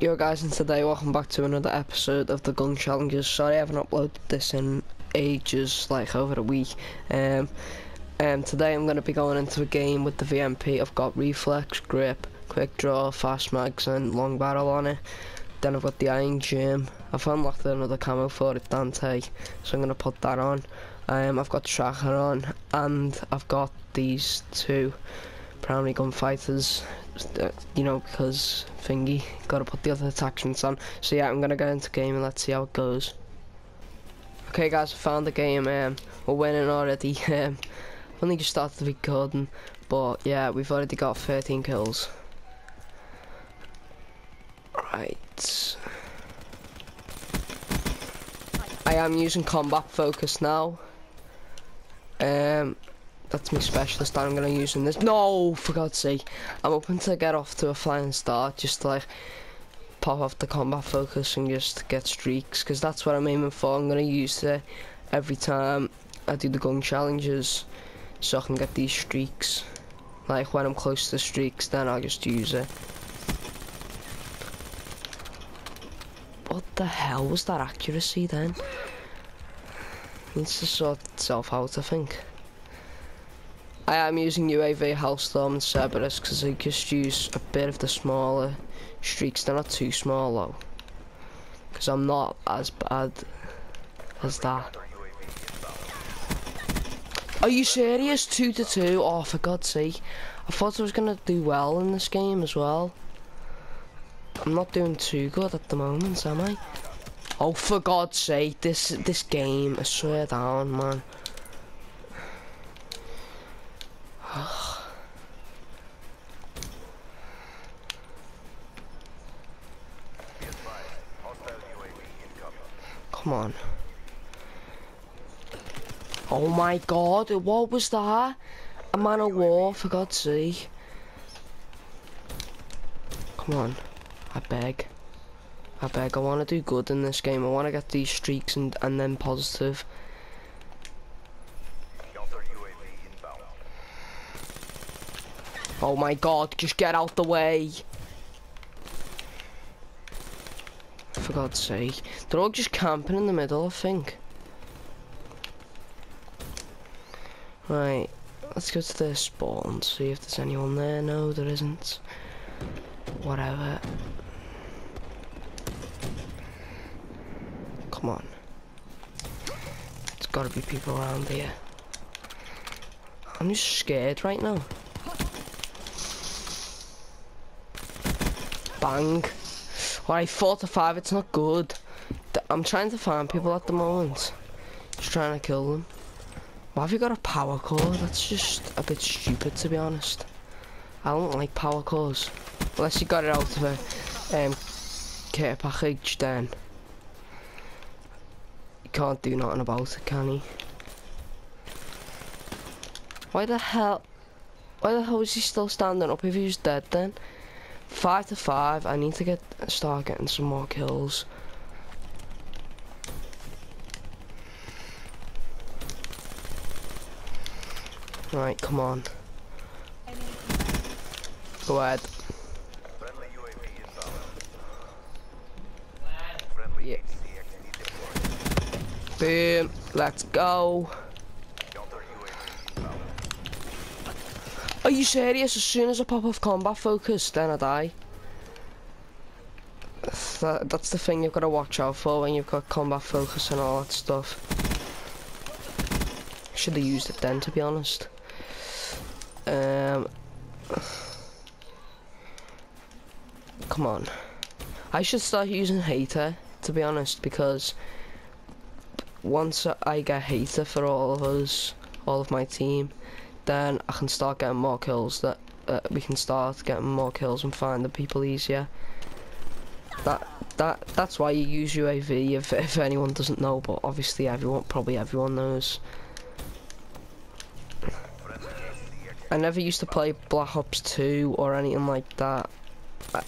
Yo guys, and today welcome back to another episode of the gun challenges. Sorry I haven't uploaded this in ages, like over a week. Today I'm going to be going into a game with the VMP. I've got Reflex Grip, Quick Draw, Fast Mags and Long Barrel on it. Then I've got the Iron Gem. I've unlocked another camo for it, Dante, so I'm going to put that on. I've got Tracker on, and I've got these two primary gunfighters, you know, because thingy, gotta put the other attachments on. So yeah, I'm gonna go into game and let's see how it goes. Okay guys, I found the game. We're winning already. Only just started recording, but yeah, we've already got 13 kills. Right, I am using combat focus now. That's my specialist that I'm going to use in this. No, for God's sake. I'm hoping to get off to a flying start, just to like pop off the combat focus and just get streaks, because that's what I'm aiming for. I'm going to use it every time I do the gun challenges, so I can get these streaks. Like when I'm close to streaks, then I'll just use it. What the hell was that accuracy then? Needs to sort itself out, I think. I am using UAV, Hellstorm and Cerberus because I just use a bit of the smaller streaks. They're not too small though, because I'm not as bad as that. Are you serious? 2-2? Oh, for God's sake. I thought I was going to do well in this game as well. I'm not doing too good at the moment, am I? Oh, for God's sake, this game, I swear down, man. Come on. Oh my God, what was that? A Man of War, for God's sake. Come on, I beg, I want to do good in this game. I want to get these streaks and then positive. Oh my God, just get out the way. For God's sake. They're all just camping in the middle, I think. Right, let's go to their spawn and see if there's anyone there. No, there isn't. Whatever. Come on. There's gotta be people around here. I'm just scared right now. Bang. Alright, 4-5, it's not good. I'm trying to find people at the moment. Just trying to kill them. Why have you got a power core? That's just a bit stupid, to be honest. I don't like power cores. Unless you got it out of a care package, then you can't do nothing about it, can he? Why the hell is he still standing up if he's dead then? 5-5. I need to start getting some more kills. Right, come on. Go ahead. Yeah. Boom. Let's go. Are you serious? As soon as I pop off combat focus, then I die. That's the thing you've got to watch out for when you've got combat focus and all that stuff. Should have used it then, to be honest. Come on. I should start using hater, to be honest, because once I get hater for all of my team, then I can start getting more kills. We can start getting more kills and find the people easier. That's why you use UAV. If anyone doesn't know, but obviously probably everyone knows. I never used to play Black Ops 2 or anything like that.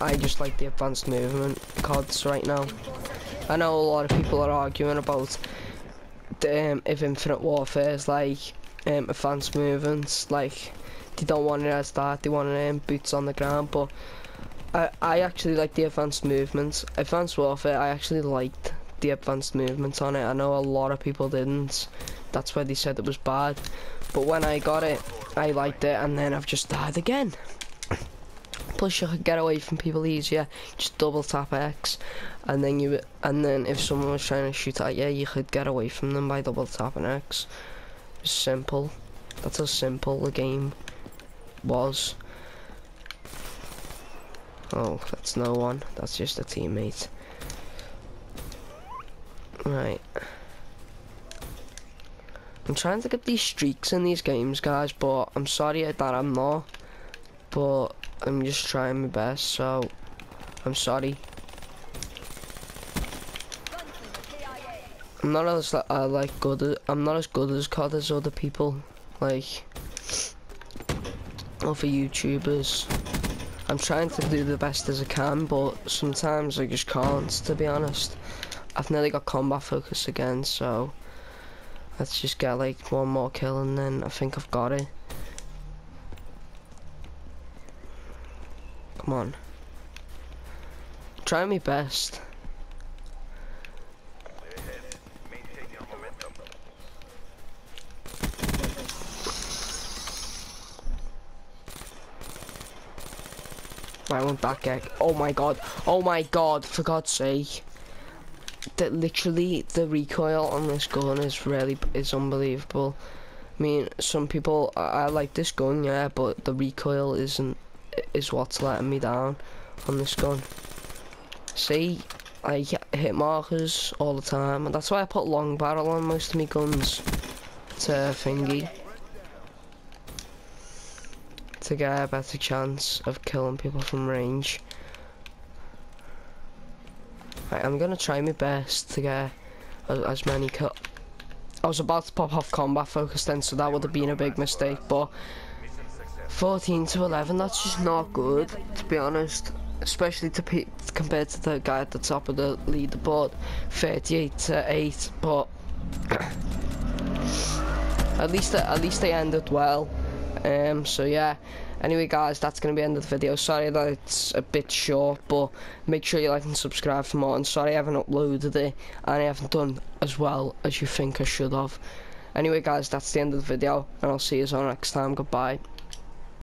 I just like the advanced movement CODs right now. I know a lot of people are arguing about if Infinite Warfare is like advanced movements, like they don't want it as that, they want boots on the ground, but I actually like the advanced movements. Advanced Warfare, I actually liked the advanced movements on it. I know a lot of people didn't. That's why they said it was bad. But when I got it, I liked it, and then I've just died again. Plus, you could get away from people easier. Just double tap X, and then you, and then if someone was trying to shoot at you, you could get away from them by double tapping X. Simple. That's how simple the game was. Oh, that's no one. That's just a teammate. Right. I'm trying to get these streaks in these games, guys, but I'm sorry that I'm not. But I'm just trying my best, so I'm sorry. I'm not as like good as COD as other people, like other YouTubers. I'm trying to do the best as I can, but sometimes I just can't, to be honest. I've nearly got combat focus again, so let's just get like one more kill and then I think I've got it. Come on. Try my best. I went back egg. Oh my god. Oh my god. For God's sake. That literally the recoil on this gun is really unbelievable. I mean, some people I like this gun, yeah, but the recoil is what's letting me down on this gun. See, I hit markers all the time, and that's why I put long barrel on most of my guns to thingy. To get a better chance of killing people from range. Right, I'm gonna try my best to get as many kills. I was about to pop off combat focus then, so that would have been a big mistake, but 14 to 11, that's just not good, to be honest, especially compared to the guy at the top of the leaderboard, 38 to 8. But at least they ended well. So yeah, anyway guys, that's going to be the end of the video. Sorry that it's a bit short, but make sure you like and subscribe for more, and sorry I haven't uploaded it and I haven't done as well as you think I should have. Anyway guys, that's the end of the video, and I'll see you all next time. Goodbye.